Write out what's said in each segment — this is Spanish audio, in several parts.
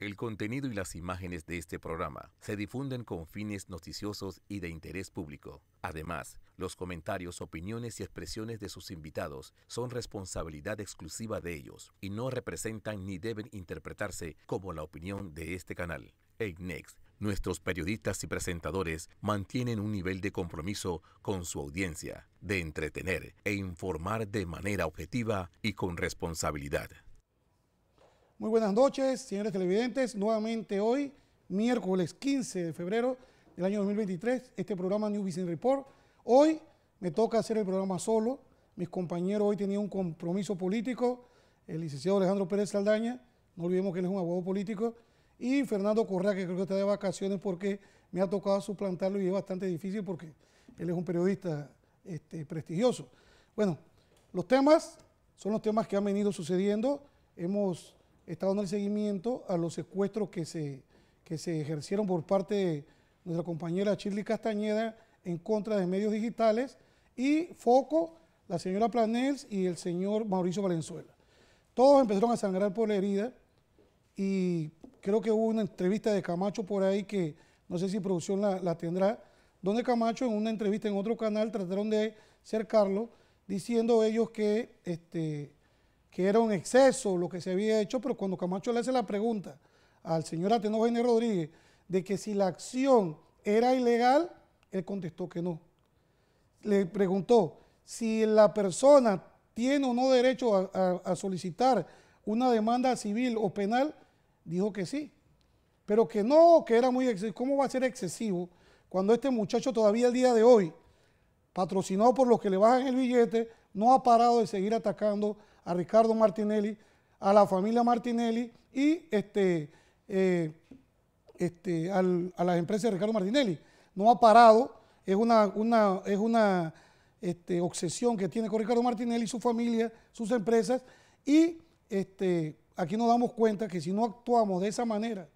El contenido y las imágenes de este programa se difunden con fines noticiosos y de interés público. Además, los comentarios, opiniones y expresiones de sus invitados son responsabilidad exclusiva de ellos y no representan ni deben interpretarse como la opinión de este canal. En Next, nuestros periodistas y presentadores mantienen un nivel de compromiso con su audiencia, de entretener e informar de manera objetiva y con responsabilidad. Muy buenas noches, señores televidentes. Nuevamente hoy, miércoles 15 de febrero del año 2023, este programa New Vision Report. Hoy me toca hacer el programa solo. Mis compañeros hoy tenían un compromiso político. El licenciado Alejandro Pérez Saldaña, no olvidemos que él es un abogado político, y Fernando Correa, que creo que está de vacaciones porque me ha tocado suplantarlo y es bastante difícil porque él es un periodista prestigioso. Bueno, los temas son los temas que han venido sucediendo. Hemos estado dando el seguimiento a los secuestros que se ejercieron por parte de nuestra compañera Shirley Castañeda en contra de medios digitales y foco, la señora Planels y el señor Mauricio Valenzuela. Todos empezaron a sangrar por la herida y creo que hubo una entrevista de Camacho por ahí que no sé si producción la tendrá, donde Camacho en una entrevista en otro canal trataron de cercarlo, diciendo ellos que era un exceso lo que se había hecho, pero cuando Camacho le hace la pregunta al señor Ateno Gene Rodríguez de que si la acción era ilegal, él contestó que no. Le preguntó si la persona tiene o no derecho a solicitar una demanda civil o penal, dijo que sí, pero que no, que era muy excesivo. ¿Cómo va a ser excesivo cuando este muchacho todavía el día de hoy, patrocinado por los que le bajan el billete, no ha parado de seguir atacando a Ricardo Martinelli, a la familia Martinelli y a las empresas de Ricardo Martinelli? No ha parado, es una obsesión que tiene con Ricardo Martinelli, su familia, sus empresas, y aquí nos damos cuenta que si no actuamos de esa manera,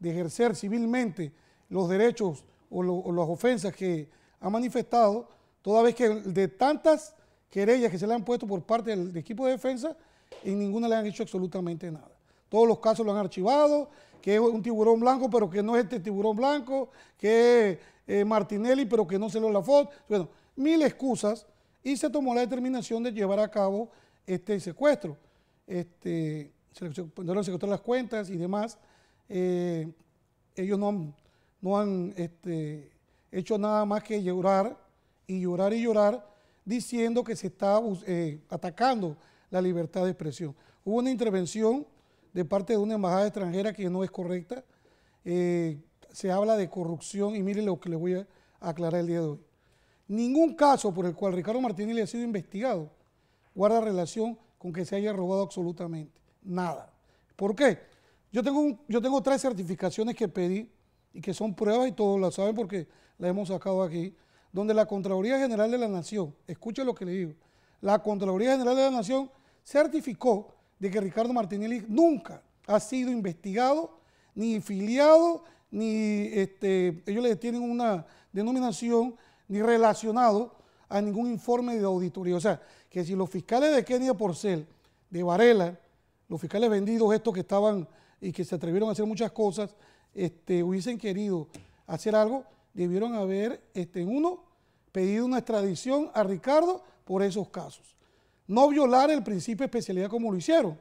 de ejercer civilmente los derechos o las ofensas que ha manifestado, toda vez que de tantas querellas que se le han puesto por parte del equipo de defensa, en ninguna le han hecho absolutamente nada. Todos los casos lo han archivado, que es un tiburón blanco, pero que no es este tiburón blanco, que es Martinelli, pero que no se lo la foto. Bueno, mil excusas, y se tomó la determinación de llevar a cabo este secuestro. Se encontraron las cuentas y demás. Ellos no han hecho nada más que llorar y llorar y llorar, diciendo que se está atacando la libertad de expresión. Hubo una intervención de parte de una embajada extranjera que no es correcta. Se habla de corrupción y mire lo que les voy a aclarar el día de hoy. Ningún caso por el cual Ricardo Martinelli ha sido investigado guarda relación con que se haya robado absolutamente nada. ¿Por qué? Yo tengo tres certificaciones que pedí y que son pruebas y todos las saben porque las hemos sacado aquí, donde la Contraloría General de la Nación, escuche lo que le digo, la Contraloría General de la Nación certificó de que Ricardo Martinelli nunca ha sido investigado, ni filiado, ni, ellos le tienen una denominación, ni relacionado a ningún informe de auditoría. O sea, que si los fiscales de Kenia Porcel, de Varela, los fiscales vendidos estos que estaban y que se atrevieron a hacer muchas cosas, hubiesen querido hacer algo, debieron haber, pedido una extradición a Ricardo por esos casos. No violar el principio de especialidad como lo hicieron.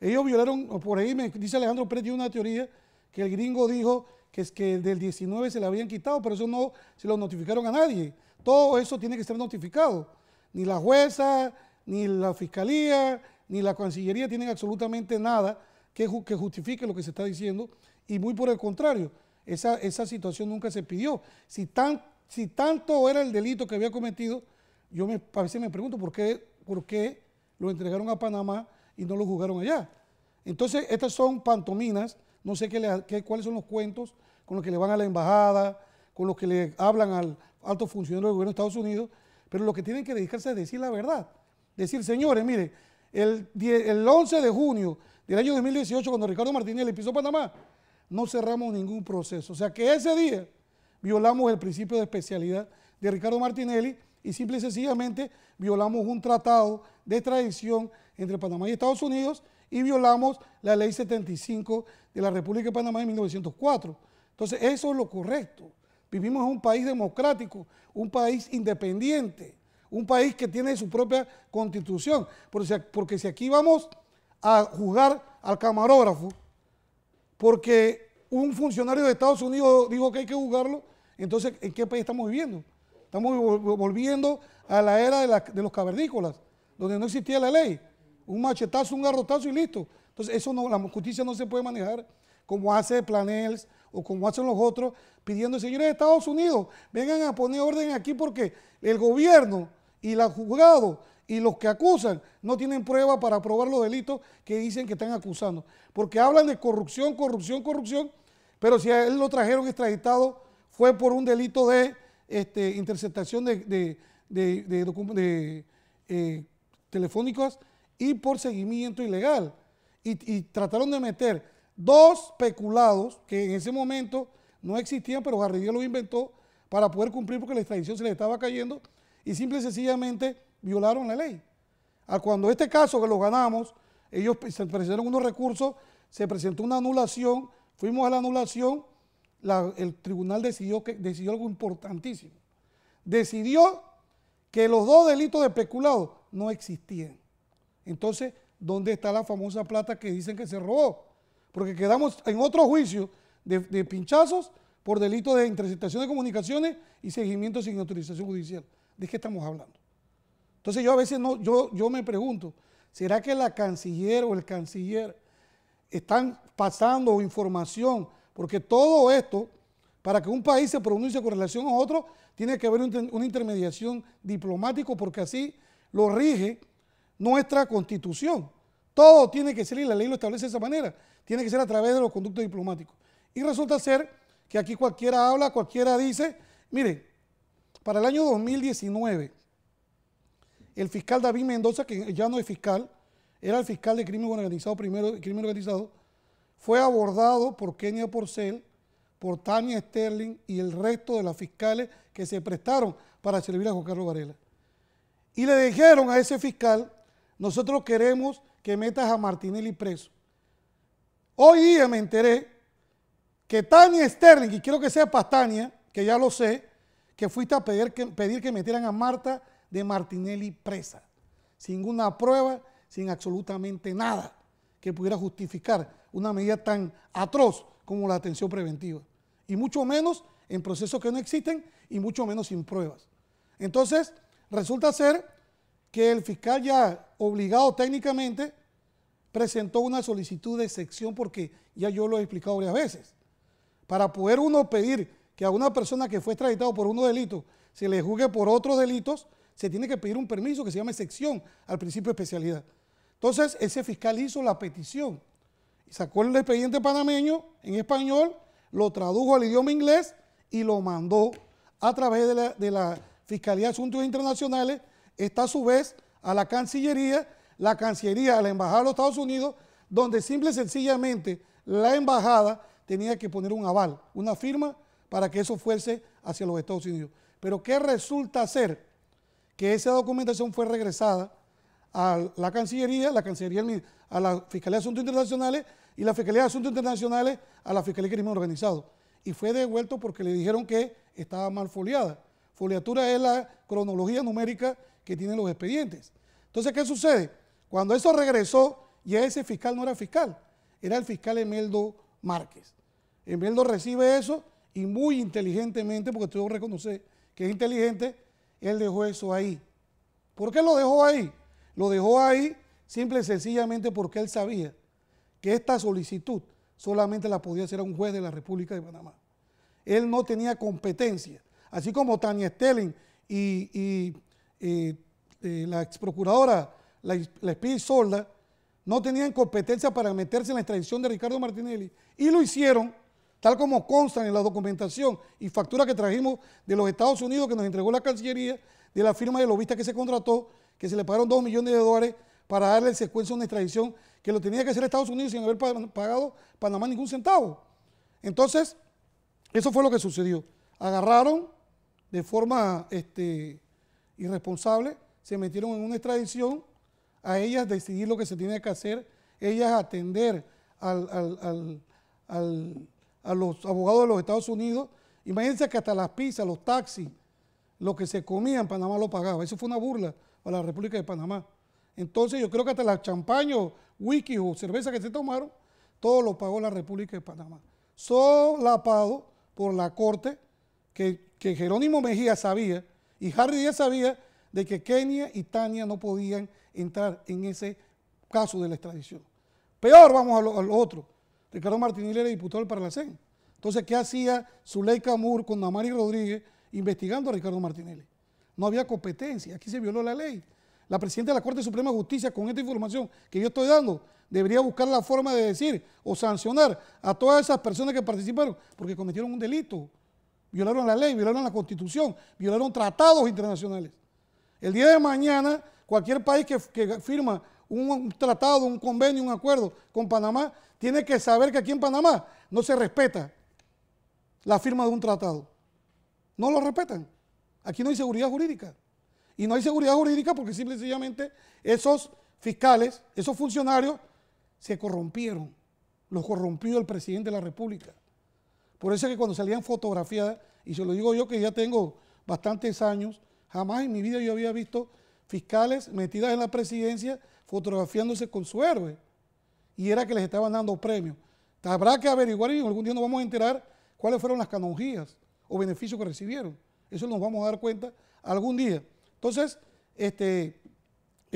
Ellos violaron, por ahí me dice Alejandro Pérez, tiene una teoría que el gringo dijo que es que del 19 se la habían quitado, pero eso no se lo notificaron a nadie. Todo eso tiene que ser notificado. Ni la jueza, ni la fiscalía, ni la Cancillería tienen absolutamente nada que justifique lo que se está diciendo, y muy por el contrario, esa situación nunca se pidió. Si tanto era el delito que había cometido, a veces me pregunto por qué lo entregaron a Panamá y no lo juzgaron allá. Entonces, estas son pantominas, no sé cuáles son los cuentos con los que le van a la embajada, con los que le hablan al alto funcionario del gobierno de Estados Unidos, pero lo que tienen que dedicarse es decir la verdad. Decir, señores, mire, el 11 de junio del año 2018, cuando Ricardo Martinelli pisó Panamá, no cerramos ningún proceso. O sea que ese día violamos el principio de especialidad de Ricardo Martinelli y simple y sencillamente violamos un tratado de extradición entre Panamá y Estados Unidos y violamos la ley 75 de la República de Panamá de 1904. Entonces, eso es lo correcto. Vivimos en un país democrático, un país independiente, un país que tiene su propia constitución. Porque si aquí vamos a juzgar al camarógrafo, porque un funcionario de Estados Unidos dijo que hay que juzgarlo, entonces, ¿en qué país estamos viviendo? Estamos volviendo a la era de los cavernícolas, donde no existía la ley. Un machetazo, un garrotazo y listo. Entonces, eso no, la justicia no se puede manejar como hace Planels o como hacen los otros, pidiendo, señores de Estados Unidos, vengan a poner orden aquí porque el gobierno y los juzgados y los que acusan no tienen prueba para probar los delitos que dicen que están acusando. Porque hablan de corrupción, corrupción, corrupción, pero si a él lo trajeron extraditado fue por un delito de interceptación de telefónicas y por seguimiento ilegal. Y trataron de meter dos peculados que en ese momento no existían, pero Harry Díaz los inventó para poder cumplir porque la extradición se les estaba cayendo y simple y sencillamente violaron la ley. Cuando este caso que lo ganamos, ellos se presentaron unos recursos, se presentó una anulación, fuimos a la anulación, el tribunal decidió algo importantísimo. Decidió que los dos delitos de peculado no existían. Entonces, ¿dónde está la famosa plata que dicen que se robó? Porque quedamos en otro juicio de pinchazos por delito de interceptación de comunicaciones y seguimiento sin autorización judicial. ¿De qué estamos hablando? Entonces yo a veces yo me pregunto, ¿será que la canciller o el canciller están pasando información? Porque todo esto, para que un país se pronuncie con relación a otro, tiene que haber una intermediación diplomática porque así lo rige nuestra Constitución. Todo tiene que ser, y la ley lo establece de esa manera, tiene que ser a través de los conductos diplomáticos. Y resulta ser que aquí cualquiera habla, cualquiera dice. Mire, para el año 2019, el fiscal David Mendoza, que ya no es fiscal, era el fiscal de crimen organizado primero, de crimen organizado, fue abordado por Kenia Porcel, por Tania Sterling y el resto de las fiscales que se prestaron para servir a Juan Carlos Varela. Y le dijeron a ese fiscal, nosotros queremos que metas a Martinelli preso. Hoy día me enteré que Tania Sterling, y quiero que sepas, Tania, que ya lo sé, que fuiste a pedir que metieran a Marta de Martinelli presa, sin una prueba, sin absolutamente nada que pudiera justificar una medida tan atroz como la detención preventiva, y mucho menos en procesos que no existen, y mucho menos sin pruebas. Entonces, resulta ser que el fiscal ya obligado técnicamente presentó una solicitud de excepción porque ya yo lo he explicado varias veces. Para poder uno pedir que a una persona que fue extraditado por unos delitos se le juzgue por otros delitos, se tiene que pedir un permiso que se llama excepción al principio de especialidad. Entonces, ese fiscal hizo la petición, sacó el expediente panameño en español, lo tradujo al idioma inglés y lo mandó a través de la Fiscalía de Asuntos Internacionales, está a su vez a la Cancillería, a la Embajada de los Estados Unidos, donde simple y sencillamente la Embajada tenía que poner un aval, una firma, para que eso fuese hacia los Estados Unidos. Pero ¿qué resulta ser? Que esa documentación fue regresada a la Cancillería, a la Fiscalía de Asuntos Internacionales y la Fiscalía de Asuntos Internacionales a la Fiscalía de Crimen Organizado. Y fue devuelto porque le dijeron que estaba mal foliada. Foliatura es la cronología numérica que tienen los expedientes. Entonces, ¿qué sucede? Cuando eso regresó, ya ese fiscal no era fiscal, era el fiscal Emeldo Márquez. Emeldo recibe eso y muy inteligentemente, porque tú reconoces que es inteligente, él dejó eso ahí. ¿Por qué lo dejó ahí? Lo dejó ahí simple y sencillamente porque él sabía que esta solicitud solamente la podía hacer a un juez de la República de Panamá. Él no tenía competencia. Así como Tania Sterling y la exprocuradora la Espía Solda no tenían competencia para meterse en la extradición de Ricardo Martinelli y lo hicieron tal como constan en la documentación y factura que trajimos de los Estados Unidos que nos entregó la Cancillería de la firma de lobista que se contrató, que se le pagaron $2 millones para darle el secuencia a una extradición que lo tenía que hacer Estados Unidos sin haber pagado Panamá ningún centavo. Entonces, eso fue lo que sucedió. Agarraron de forma irresponsable, se metieron en una extradición, a ellas decidir lo que se tiene que hacer ellas atender a los abogados de los Estados Unidos. Imagínense que hasta las pizzas, los taxis, lo que se comía en Panamá lo pagaba. Eso fue una burla para la República de Panamá. Entonces yo creo que hasta las champaños, whisky o cerveza que se tomaron, todo lo pagó la República de Panamá. Solapado por la corte, que Jerónimo Mejía sabía y Harry Díaz sabía de que Kenia y Tania no podían entrar en ese caso de la extradición. Peor, vamos a lo otro. Ricardo Martinelli era diputado del Parlacén. Entonces, ¿qué hacía Zuley Camur con Nammary Rodríguez investigando a Ricardo Martinelli? No había competencia, aquí se violó la ley. La presidenta de la Corte Suprema de Justicia, con esta información que yo estoy dando, debería buscar la forma de decir o sancionar a todas esas personas que participaron porque cometieron un delito, violaron la ley, violaron la Constitución, violaron tratados internacionales. El día de mañana, cualquier país que firma un tratado, un convenio, un acuerdo con Panamá, tiene que saber que aquí en Panamá no se respeta la firma de un tratado. No lo respetan. Aquí no hay seguridad jurídica. Y no hay seguridad jurídica porque simple y sencillamente esos fiscales, esos funcionarios, se corrompieron. Los corrompió el presidente de la República. Por eso es que cuando salían fotografiadas, y se lo digo yo que ya tengo bastantes años, jamás en mi vida yo había visto fiscales metidas en la presidencia fotografiándose con su héroe. Y era que les estaban dando premios. Habrá que averiguar y algún día nos vamos a enterar cuáles fueron las canonjías o beneficios que recibieron. Eso nos vamos a dar cuenta algún día. Entonces,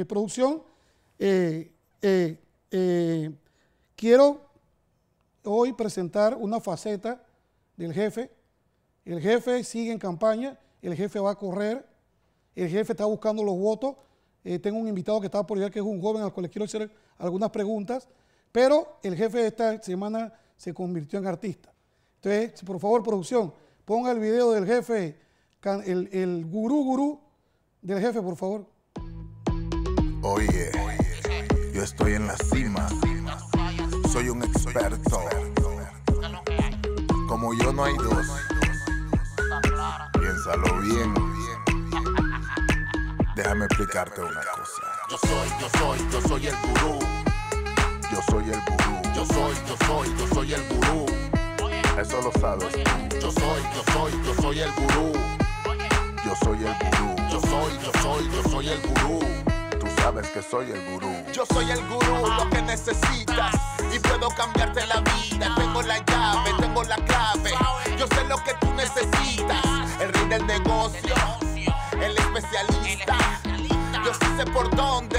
producción, quiero hoy presentar una faceta del jefe. El jefe sigue en campaña, el jefe va a correr, el jefe está buscando los votos. Tengo un invitado que está por allá, que es un joven al cual les quiero hacer algunas preguntas, pero el jefe de esta semana se convirtió en artista. Entonces, por favor, producción, ponga el video del jefe, el gurú del jefe, por favor. Oye, yo estoy en la cima, soy un experto, como yo no hay dos, piénsalo bien, déjame explicarte una cosa. Yo soy el gurú, yo soy el gurú, yo soy el gurú, eso lo sabes. Yo soy el gurú, yo soy el gurú, yo soy el gurú. Tú sabes que soy el gurú. Yo soy el gurú, lo que necesitas, y puedo cambiarte la vida. Tengo la llave, tengo la clave, yo sé lo que tú necesitas. El rey del negocio, el especialista, yo sí sé por dónde,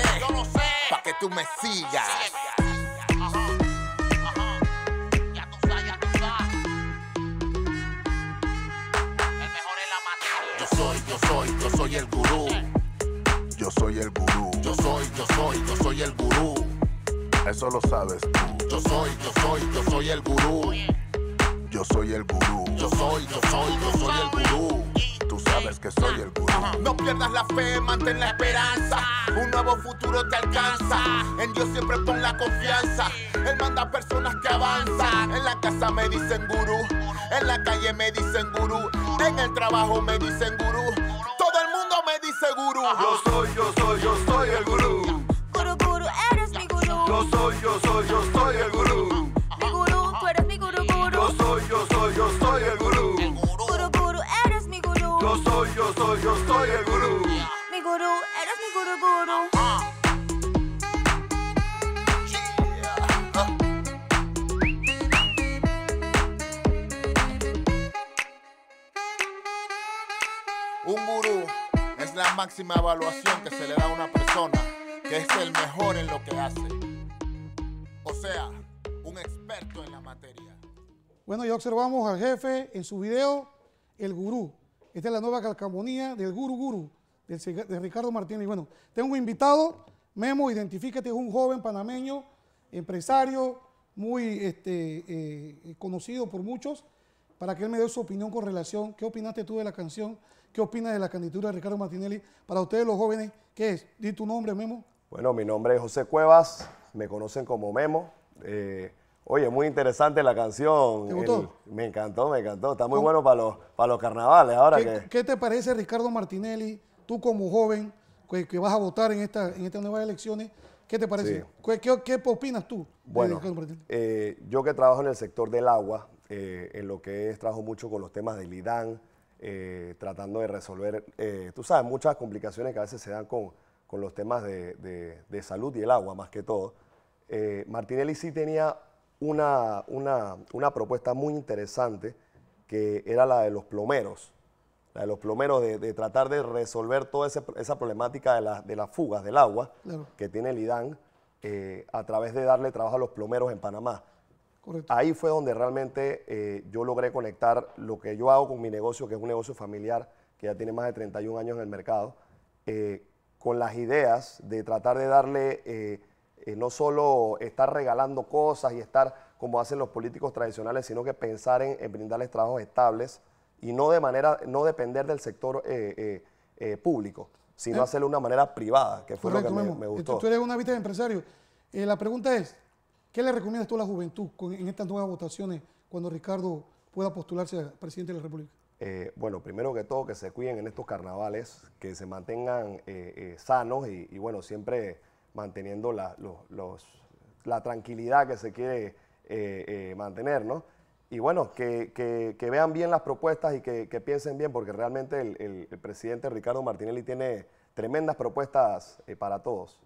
para que tú me sigas. Yo soy el gurú, yo soy el gurú, yo soy el gurú, eso lo sabes tú. Yo soy el gurú, yo soy el gurú, yo soy el gurú, tú sabes que soy el gurú. No pierdas la fe, mantén la esperanza, un nuevo futuro te alcanza, en Dios siempre pon la confianza, Él manda personas que avanzan. En la casa me dicen gurú, en la calle me dicen gurú, en el trabajo me dicen gurú. Gurú. Yo soy el gurú. Gurú, gurú, eres mi gurú. Yo soy el gurú. Mi gurú, tú eres mi gurú, gurú. Yo soy el gurú. Gurú, gurú, eres mi gurú. Yo soy el gurú. Mi gurú, eres mi gurú, gurú. Un gurú. Es la máxima evaluación que se le da a una persona que es el mejor en lo que hace. O sea, un experto en la materia. Bueno, ya observamos al jefe en su video, el gurú. Esta es la nueva calcamonía del gurú, de Ricardo Martínez. Y bueno, tengo un invitado, Memo, identifícate, es un joven panameño, empresario, muy conocido por muchos, para que él me dé su opinión con relación. ¿Qué opinaste tú de la canción? ¿Qué opinas de la candidatura de Ricardo Martinelli? Para ustedes los jóvenes, ¿qué es? Di tu nombre, Memo. Bueno, mi nombre es José Cuevas, me conocen como Memo. Oye, muy interesante la canción. ¿Te gustó? Me encantó. Está muy bueno para los carnavales. Ahora ¿Qué te parece Ricardo Martinelli, tú como joven que vas a votar en estas nuevas elecciones? ¿Qué te parece? Sí. ¿Qué opinas tú? Bueno, yo que trabajo en el sector del agua, en lo que es, trabajo mucho con los temas del IDAN, tratando de resolver, tú sabes, muchas complicaciones que a veces se dan con los temas de salud y el agua, más que todo. Martinelli sí tenía una propuesta muy interesante, que era la de los plomeros, de tratar de resolver toda esa problemática de las fugas del agua, claro, que tiene el IDAN, a través de darle trabajo a los plomeros en Panamá. Correcto. Ahí fue donde realmente yo logré conectar lo que yo hago con mi negocio, que es un negocio familiar que ya tiene más de 31 años en el mercado, con las ideas de tratar de darle, no solo estar regalando cosas y estar como hacen los políticos tradicionales, sino que pensar en brindarles trabajos estables y no depender del sector público, sino hacerlo de una manera privada, que fue correcto, lo que me gustó. Tú eres una vista de empresario. La pregunta es, ¿qué le recomiendas tú a la juventud en estas nuevas votaciones cuando Ricardo pueda postularse a presidente de la República? Bueno, primero que todo, que se cuiden en estos carnavales, que se mantengan sanos y bueno, siempre manteniendo la tranquilidad que se quiere mantener, ¿no? Y bueno, que vean bien las propuestas y que piensen bien, porque realmente el presidente Ricardo Martinelli tiene tremendas propuestas para todos.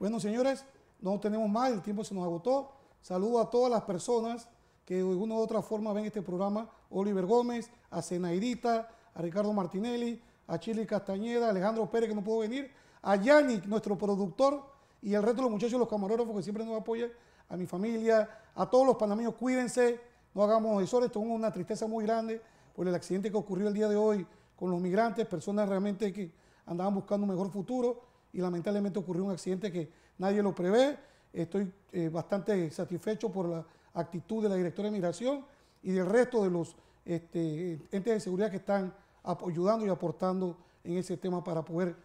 Bueno, señores, no tenemos más, el tiempo se nos agotó. Saludo a todas las personas que de alguna u otra forma ven este programa. Oliver Gómez, a Zenaidita, a Ricardo Martinelli, a Shirley Castañeda, a Alejandro Pérez, que no pudo venir, a Yannick, nuestro productor, y al resto de los muchachos, los camarógrafos que siempre nos apoyan, a mi familia, a todos los panameños, cuídense. No hagamos eso, esto es una tristeza muy grande por el accidente que ocurrió el día de hoy con los migrantes, personas realmente que andaban buscando un mejor futuro y lamentablemente ocurrió un accidente que nadie lo prevé. Estoy bastante satisfecho por la actitud de la directora de migración y del resto de los entes de seguridad que están ayudando y aportando en ese tema para poder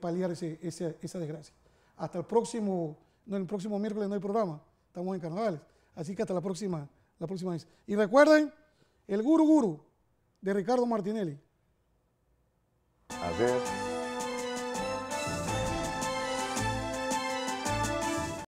paliar esa desgracia. Hasta el próximo miércoles no hay programa, estamos en carnavales, así que hasta la próxima. Vez. Y recuerden, el Guru de Ricardo Martinelli. Así es.